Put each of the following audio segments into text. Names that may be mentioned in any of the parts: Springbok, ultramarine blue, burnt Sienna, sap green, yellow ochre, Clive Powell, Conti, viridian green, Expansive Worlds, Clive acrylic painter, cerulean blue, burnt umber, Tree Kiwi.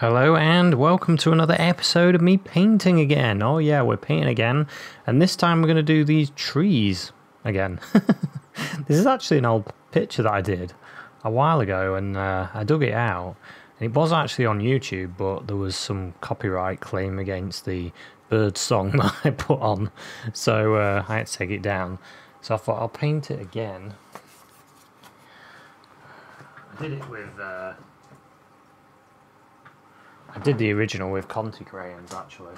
Hello and welcome to another episode of me painting again. Oh yeah, we're painting again, and this time we're going to do these trees again. This is actually an old picture that I did a while ago, and I dug it out, and it was actually on YouTube, but there was some copyright claim against the bird song that I put on, so I had to take it down. So I thought I'll paint it again. I did it with... I did the original with Conti crayons actually,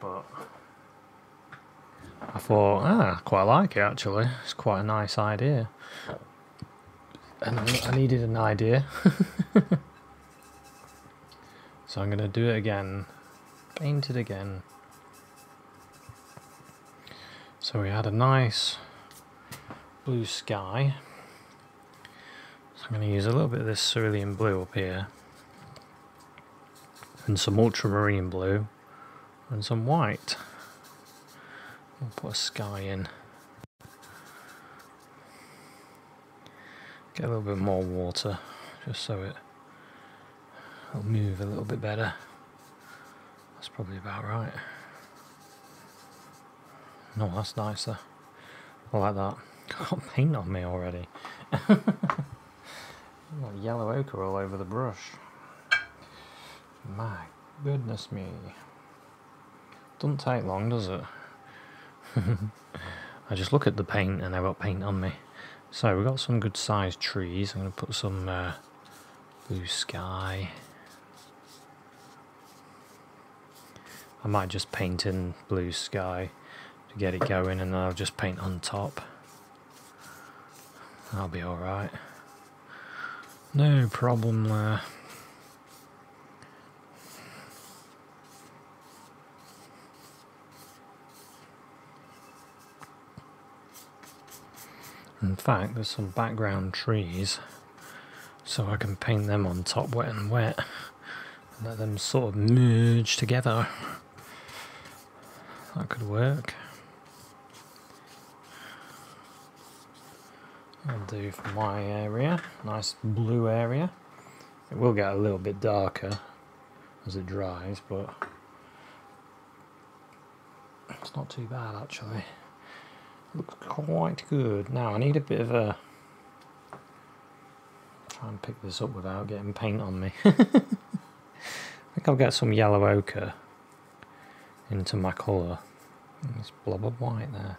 but I thought, I quite like it actually, it's quite a nice idea, and I needed an idea, so I'm going to do it again, paint it again. So we had a nice blue sky, so I'm going to use a little bit of this cerulean blue up here, and some ultramarine blue and some white. We'll put a sky in. Get a little bit more water just so it'll move a little bit better. That's probably about right. No, that's nicer. I like that. I've got paint on me already. Got yellow ochre all over the brush. My goodness me. Doesn't take long, does it? I just look at the paint and I've got paint on me. So we've got some good sized trees. I'm going to put some blue sky. I might just paint in blue sky to get it going, and then I'll just paint on top. That'll be alright. No problem there. In fact, there's some background trees, so I can paint them on top wet and wet and let them sort of merge together. That could work. I'll do for my area, nice blue area. It will get a little bit darker as it dries, but it's not too bad actually. Looks quite good. Now I need a bit of a... try and pick this up without getting paint on me. I think I'll get some yellow ochre into my colour. This blob of white there.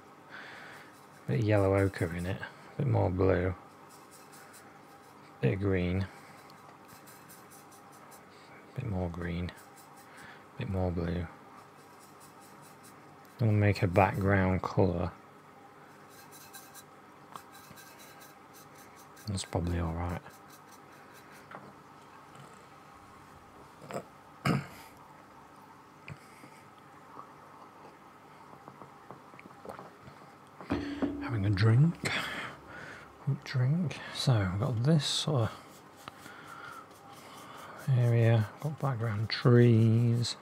A bit of yellow ochre in it. A bit more blue. A bit of green. A bit more green. A bit more blue. I'll make a background colour. That's probably alright. Having a drink. So I've got this sort of area, I've got background trees.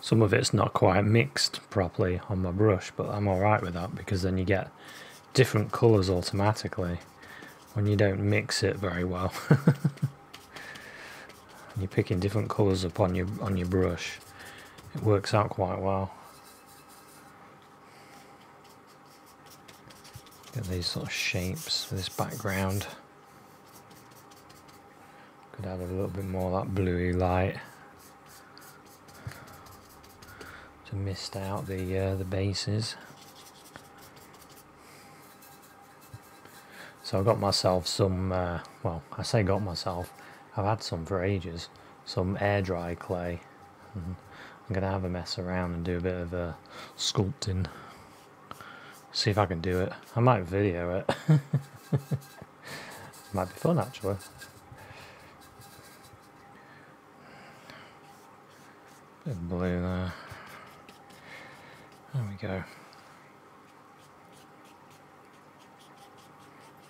Some of it's not quite mixed properly on my brush, but I'm alright with that because then you get different colours automatically when you don't mix it very well. And you're picking different colours up on your brush. It works out quite well. Get these sort of shapes for this background. Could add a little bit more of that bluey light to mist out the bases. So I got myself some, well, I say got myself, I've had some for ages, some air dry clay. And I'm going to have a mess around and do a bit of sculpting. See if I can do it. I might video it. Might be fun actually. Bit of blue there. There we go.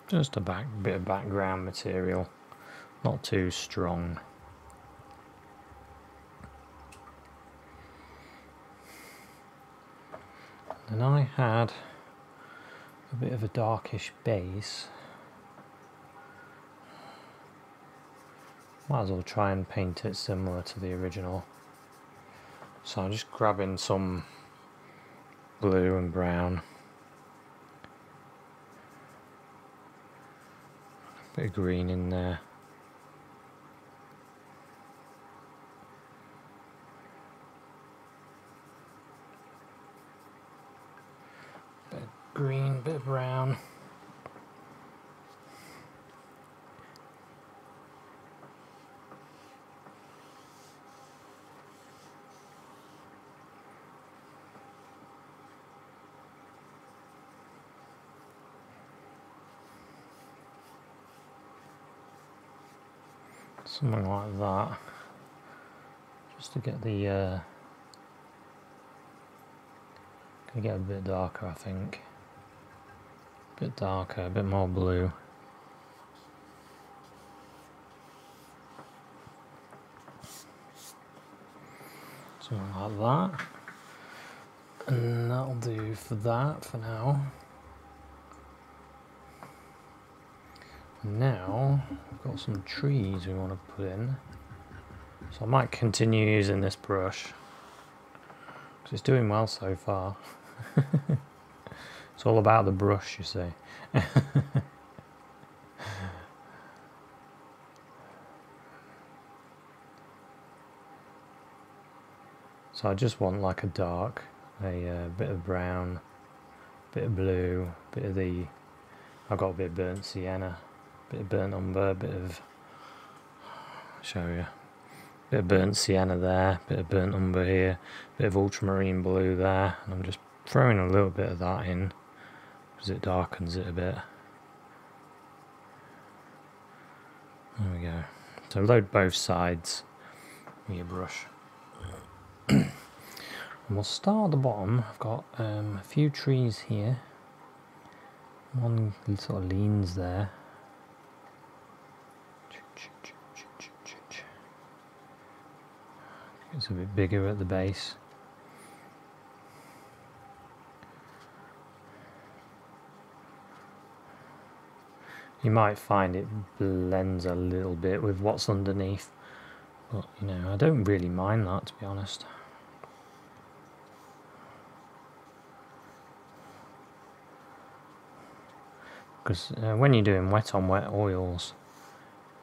Just a bit of background material, not too strong. and I had a bit of a darkish base. Might as well try and paint it similar to the original. So I'm just grabbing some blue and brown. A bit of green in there. Bit of green, bit of brown. Something like that, just to get the gonna get a bit darker, I think. A bit darker, a bit more blue. Something like that, and that'll do for that for now. Now we've got some trees we want to put in, so I might continue using this brush because it's doing well so far. It's all about the brush, you see. So I just want like a dark, a bit of brown, a bit of blue, a bit of the, I've got a bit of burnt sienna, bit of burnt umber, bit of, show you, bit of burnt sienna there, bit of burnt umber here, bit of ultramarine blue there, and I'm just throwing a little bit of that in because it darkens it a bit. There we go. So load both sides with your brush. And we'll start at the bottom. I've got a few trees here. One sort of leans there. It's a bit bigger at the base. You might find it blends a little bit with what's underneath, but you know, I don't really mind that, to be honest. Because when you're doing wet on wet oils,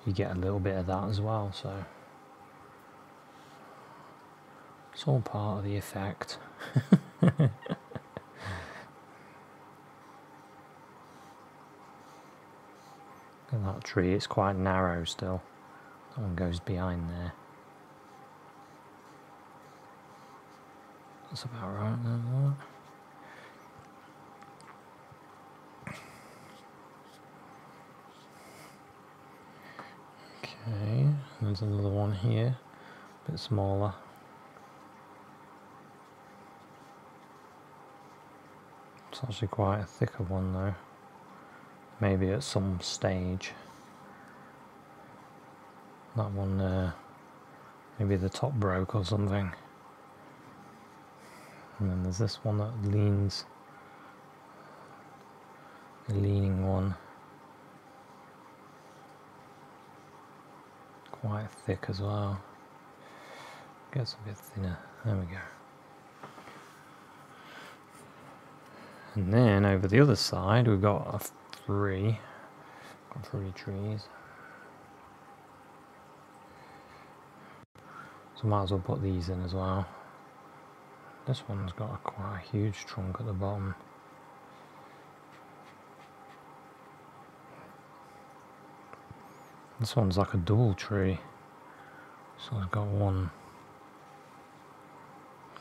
you get a little bit of that as well, so it's all part of the effect. Look at that tree, it's quite narrow still. That one goes behind there. That's about right now. Okay, there's another one here, a bit smaller. It's actually quite a thicker one though, maybe at some stage. That one, maybe the top broke or something. And then there's this one that leans, the leaning one. Quite thick as well, gets a bit thinner, there we go. And then over the other side we've got three trees. So might as well put these in as well. This one's got a quite a huge trunk at the bottom. This one's like a double tree. So it's got one,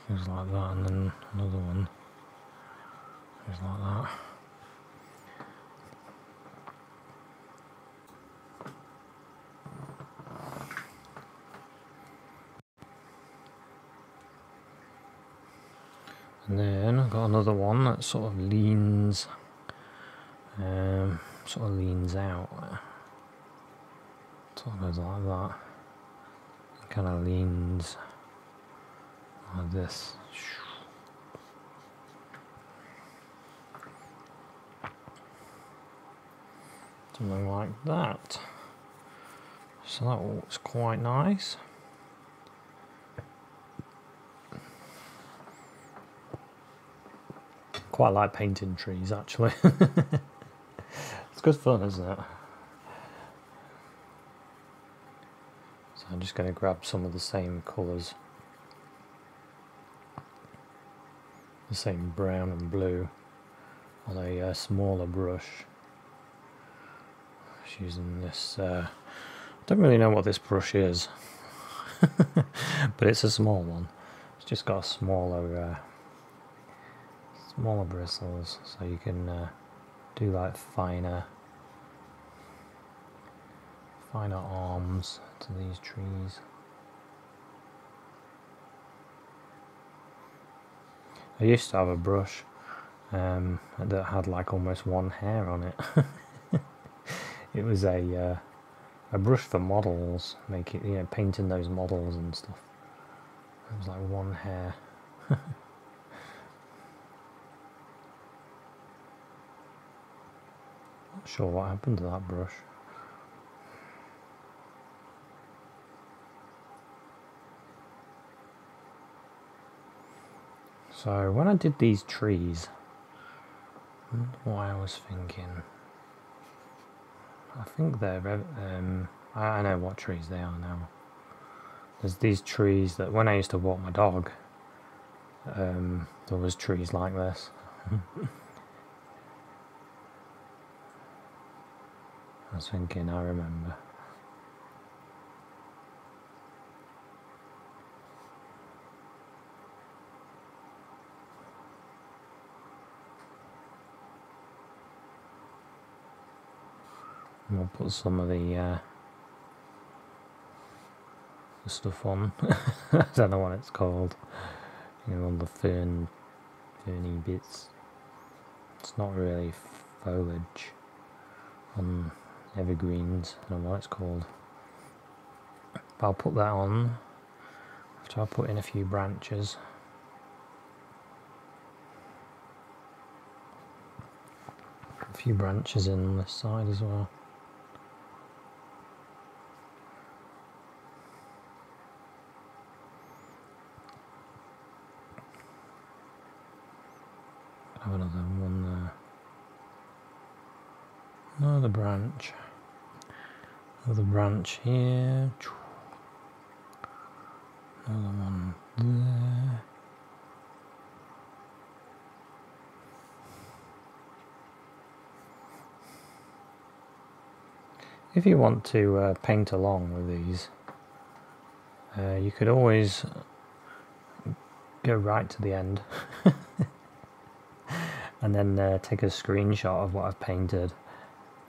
goes like that, and then another one. Just like that. And then I've got another one that sort of leans, out. Sort of goes like that. It kind of leans like this. something like that. So that looks quite nice. Quite like painting trees, actually. It's good fun, isn't it? So I'm just going to grab some of the same colours, the same brown and blue, on a smaller brush. Just using this. Don't really know what this brush is, but it's a small one. It's just got a smaller bristles, so you can do like finer arms to these trees. I used to have a brush that had like almost one hair on it. It was a brush for models, making, you know, painting those models and stuff. It was like one hair. Not sure what happened to that brush. So when I did these trees, I wonder what I was thinking. I think they're, I know what trees they are now. There's these trees that when I used to walk my dog, there was trees like this. I was thinking, I remember. I'll put some of the stuff on. I don't know what it's called. You know, all the ferny bits. It's not really foliage on evergreens. I don't know what it's called. But I'll put that on after I put in a few branches. A few branches in on this side as well. Another branch here, another one there. If you want to paint along with these, you could always go right to the end and then take a screenshot of what I've painted,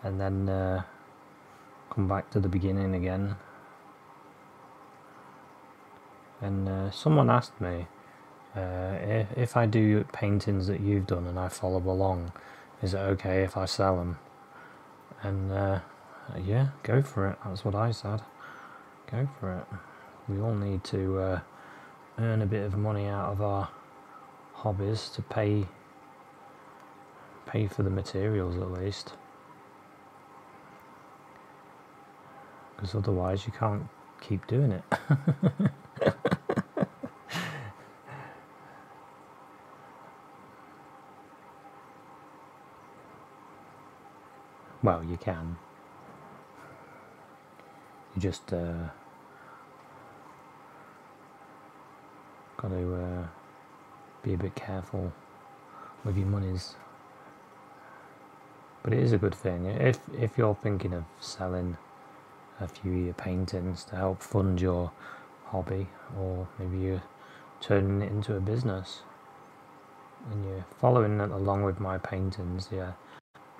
and then come back to the beginning again. And someone asked me if I do paintings that you've done and I follow along, is it okay if I sell them? And yeah, go for it. That's what I said. Go for it. We all need to earn a bit of money out of our hobbies to pay for the materials, at least. Because otherwise you can't keep doing it. Well, you can. You just got to be a bit careful with your monies. But it is a good thing if you're thinking of selling a few of your paintings to help fund your hobby, or maybe you're turning it into a business and you're following it along with my paintings. Yeah,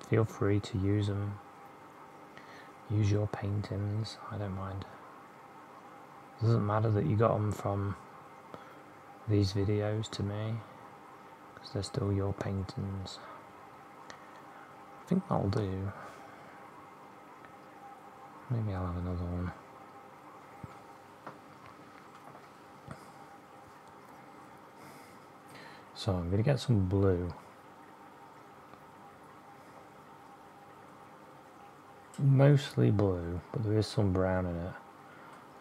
feel free to use them. Use your paintings, I don't mind. It doesn't matter that you got them from these videos to me, because they're still your paintings. I think that'll do. Maybe I'll have another one. So I'm going to get some blue. mostly blue, but there is some brown in it.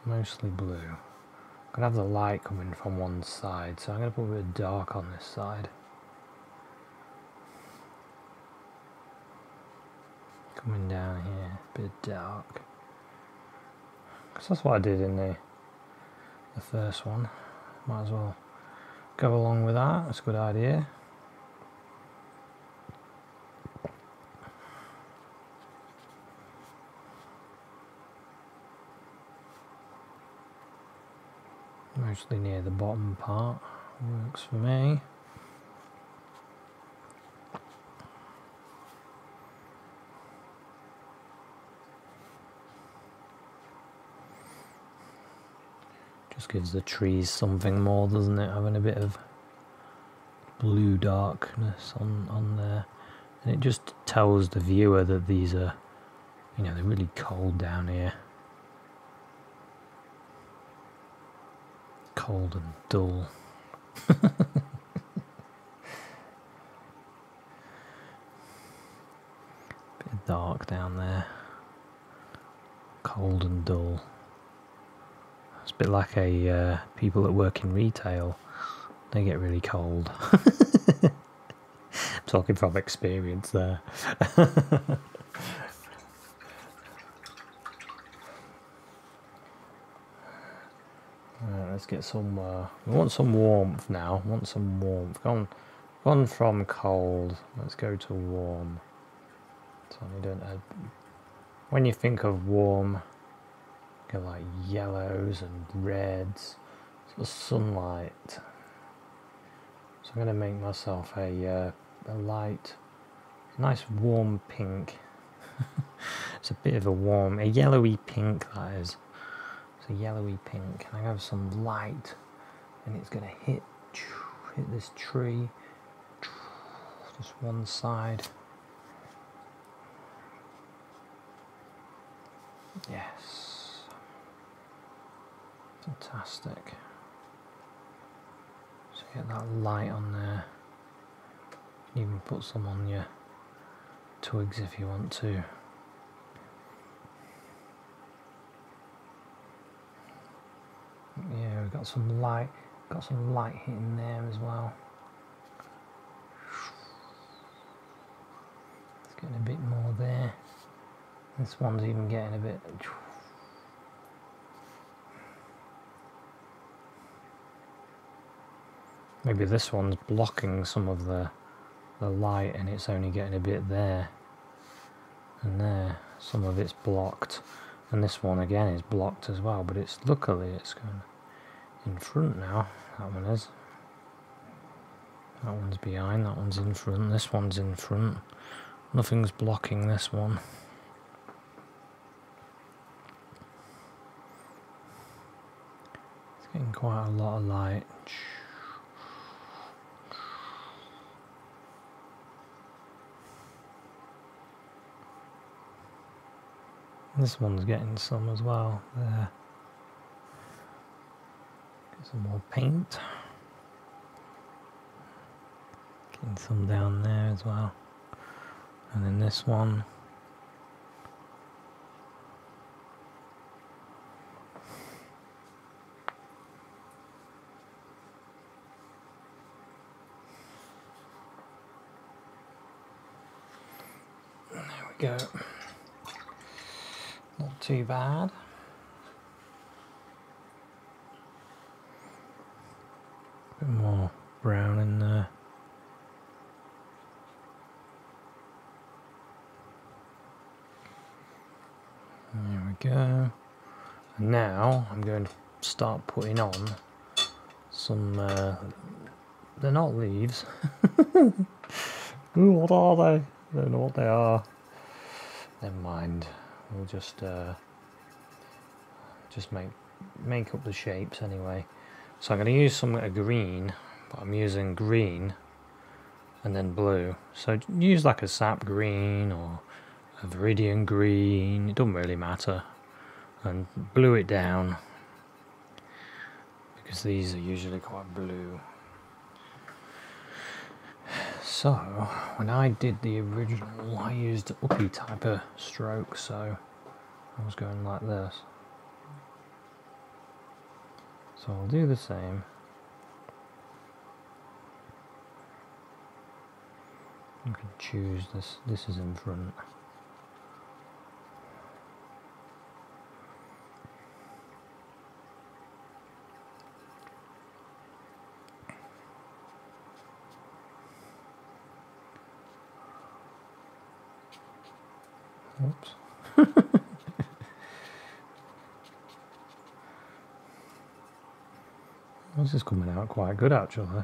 Mostly blue. I'm going to have the light coming from one side, so I'm going to put a bit of dark on this side. Coming down here, a bit dark. Because that's what I did in the first one. Might as well go along with that, that's a good idea. Mostly near the bottom part, works for me. Just gives the trees something more, doesn't it? Having a bit of blue darkness on there, and it just tells the viewer that these are, you know, they're really cold down here. Cold and dull. Bit dark down there. Cold and dull. It's a bit like a people that work in retail. They get really cold. I'm talking from experience there. Let's get some, we want some warmth now, want some warmth. Gone from cold, let's go to warm. So you don't add, when you think of warm, go like yellows and reds, sort of sunlight. So I'm going to make myself a light, nice warm pink. It's a bit of a warm, a yellowy pink that is. A yellowy pink, and I have some light, and it's going to hit this tree, just one side. Yes, fantastic. So get that light on there. You can even put some on your twigs if you want to. Yeah, we've got some light hitting there as well. It's getting a bit more there. This one's even getting a bit. Maybe this one's blocking some of the light, and it's only getting a bit there. And there, some of it's blocked. And this one again is blocked as well, but it's luckily it's going in front now. That one is. That one's behind. That one's in front. This one's in front. Nothing's blocking this one. It's getting quite a lot of light. This one's getting some as well, there. Get some more paint. Getting some down there as well. And then this one. There we go. Not too bad. A bit more brown in there. There we go. And now I'm going to start putting on some, they're not leaves. What are they? I don't know what they are. Never mind. We'll just make up the shapes anyway. So I'm going to use some green, but I'm using green and then blue. So use like a sap green or a viridian green. It doesn't really matter. And blue it down because these are usually quite blue. So when I did the original, I used uppy type of stroke, so I was going like this. So I'll do the same. You can choose this, this is in front. Oops. This is coming out quite good actually.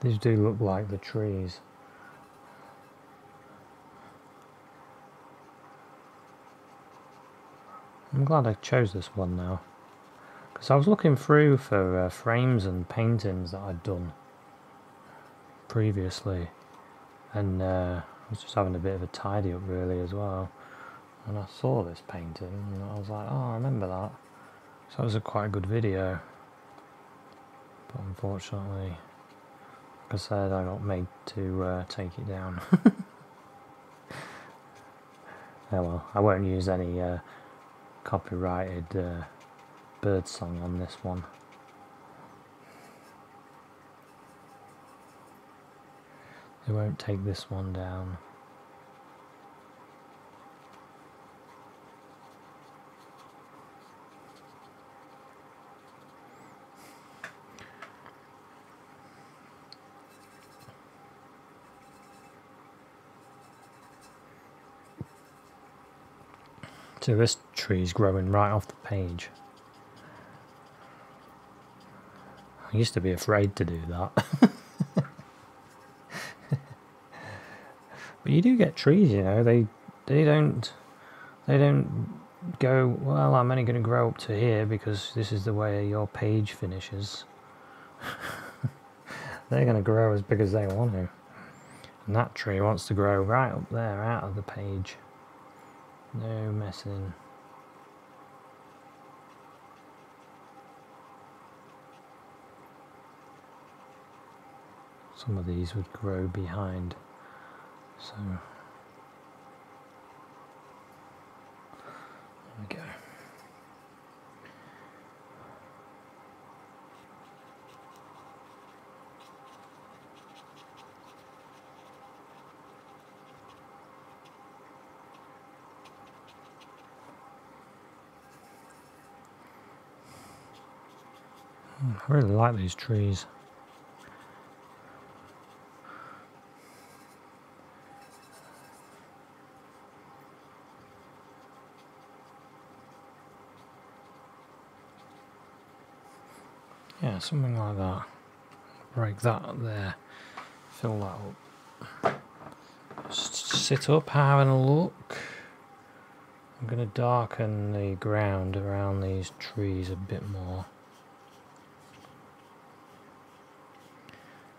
These do look like the trees. I'm glad I chose this one now, because I was looking through for frames and paintings that I'd done previously, and I was just having a bit of a tidy up really as well, and I saw this painting and I was like, oh, I remember that, so that was a quite good video, but unfortunately, like I said, I got made to take it down. Yeah, well, I won't use any copyrighted birdsong on this one. They won't take this one down. So this tree is growing right off the page. I used to be afraid to do that. But you do get trees, you know, they don't go, well, I'm only going to grow up to here because this is the way your page finishes. They're going to grow as big as they want to. And that tree wants to grow right up there out of the page. No messing. Some of these would grow behind, so there we go. I really like these trees. Yeah, something like that. Break that up there. Fill that up. Just sit up, having a look. I'm going to darken the ground around these trees a bit more.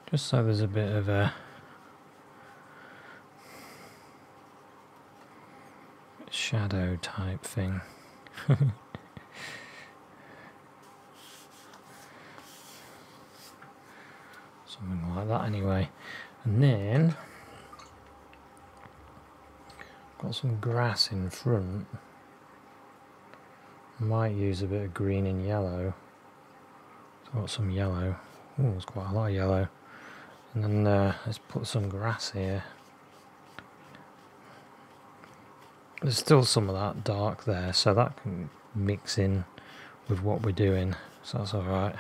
Just so there's a bit of a shadow type thing. Something like that anyway. And then I've got some grass in front. I might use a bit of green and yellow. So I've got some yellow. Oh, it's quite a lot of yellow. And then let's put some grass here. There's still some of that dark there, so that can mix in with what we're doing, so that's alright.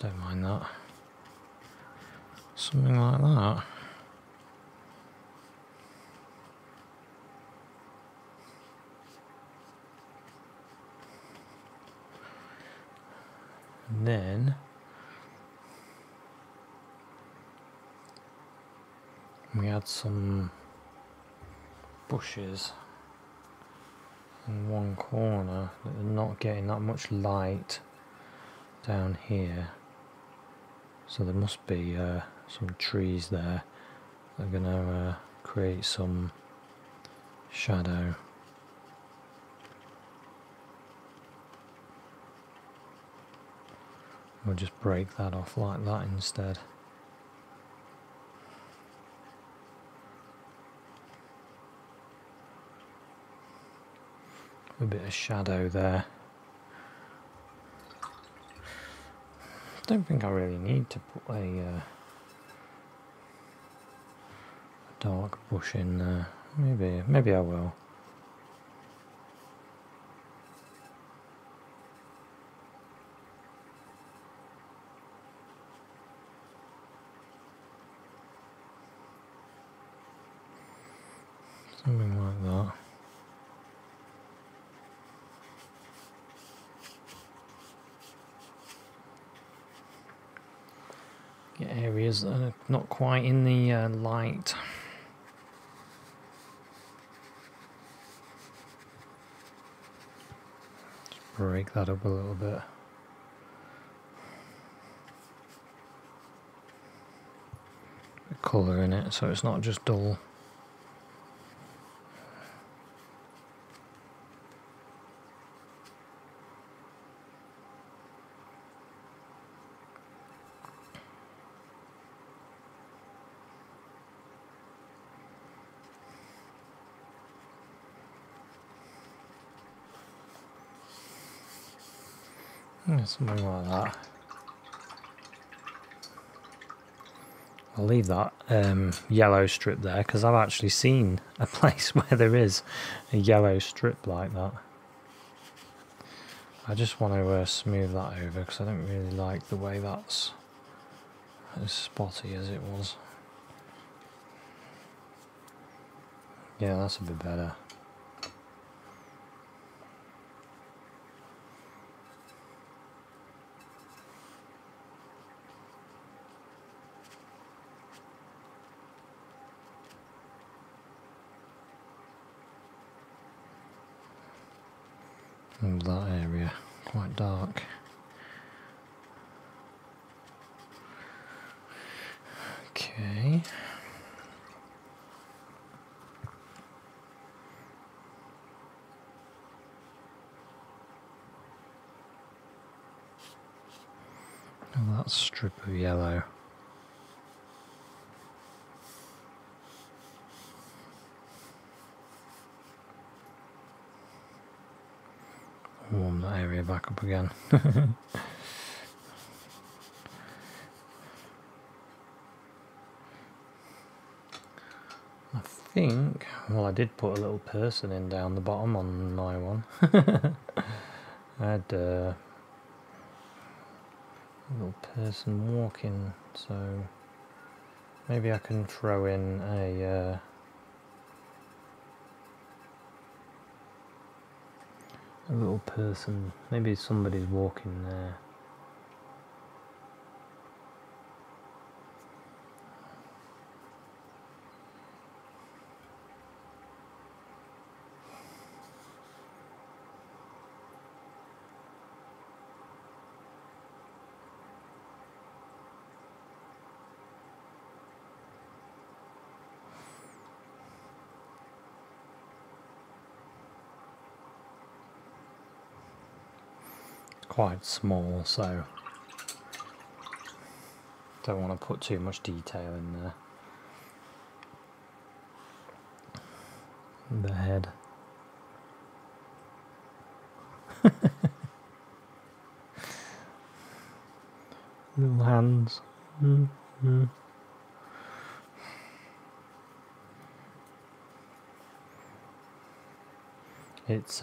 I don't mind that. Something like that. And then we had some bushes in one corner that are not getting that much light down here, so there must be some trees there that are going to create some shadow. We'll just break that off like that instead. A bit of shadow there. I don't think I really need to put a dark bush in there. Maybe I will. Something like that. Get areas that are not quite in the light. Just break that up a little bit. Bit of colour in it so it's not just dull. Something like that. I'll leave that yellow strip there because I've actually seen a place where there is a yellow strip like that. I just want to smooth that over because I don't really like the way that's as spotty as it was. Yeah, that's a bit better. That area quite dark. Okay. And that strip of yellow. Warm that area back up again. I think, well, I did put a little person in down the bottom on my one. I had a little person walking, so maybe I can throw in a a little person, maybe somebody's walking there. Quite small, so don't want to put too much detail in there. The head. Little hands. Mm-hmm. It's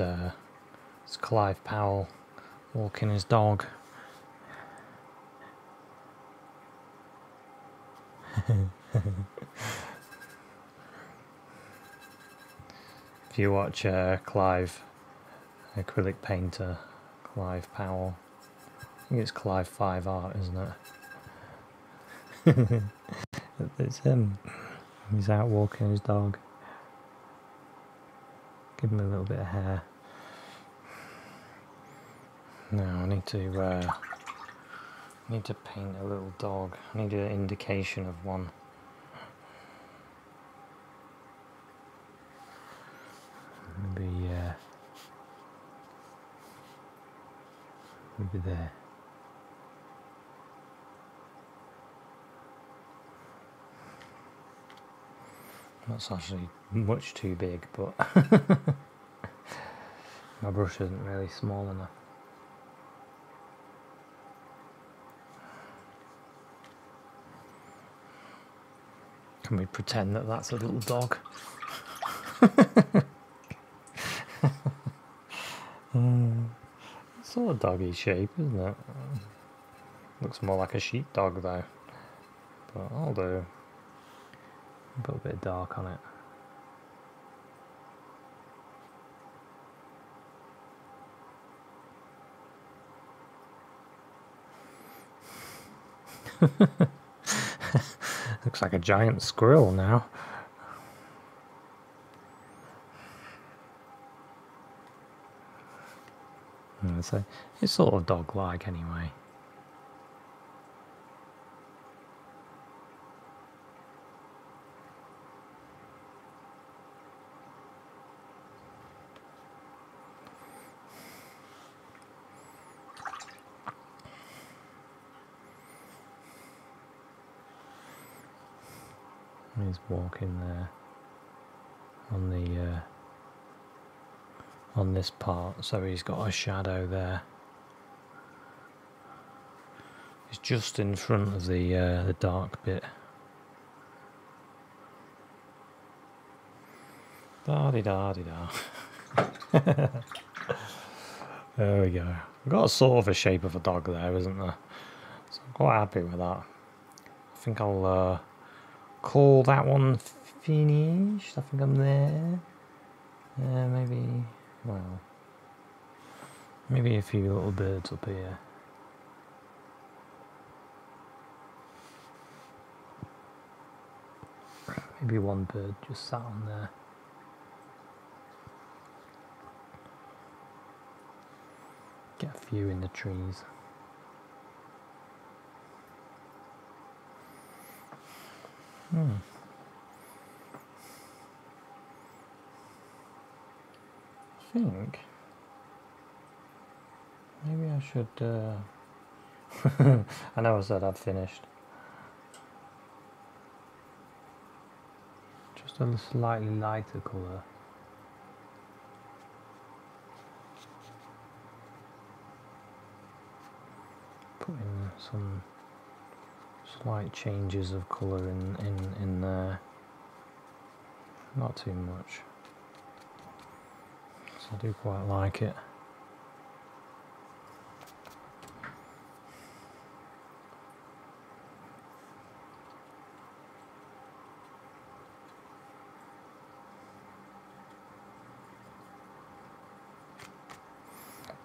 Clive Powell walking his dog. If you watch Clive acrylic painter, Clive Powell, I think it's Clive 5 Art, isn't it? It's him. He's out walking his dog. Give him a little bit of hair. Now I need to paint a little dog. I need an indication of one. Maybe there. That's actually much too big, but my brush isn't really small enough. Can we pretend that that's a little dog? It's sort of doggy shape, isn't it? Looks more like a sheep dog though, but I'll do. Put a bit of dark on it. Looks like a giant squirrel now. So it's sort of dog-like anyway. He's walking there on the on this part, so he's got a shadow there. It's just in front of the dark bit. Da de da de da. There we go. We've got a sort of a shape of a dog there, isn't there? So I'm quite happy with that. I think I'll call that one finished. I think I'm there. Maybe. Well, maybe a few little birds up here. Maybe one bird just sat on there. Get a few in the trees. I think maybe I should I know I said I'd finished, just a slightly lighter colour. Put in some slight changes of colour in there, not too much. I do quite like it.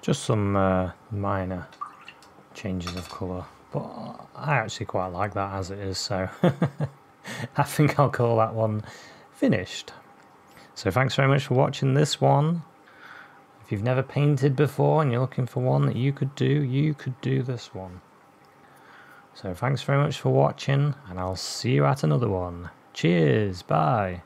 Just some minor changes of colour, but I actually quite like that as it is, so I think I'll call that one finished. So thanks very much for watching this one. If you've never painted before and you're looking for one that you could do this one. So thanks very much for watching, and I'll see you at another one. Cheers, bye.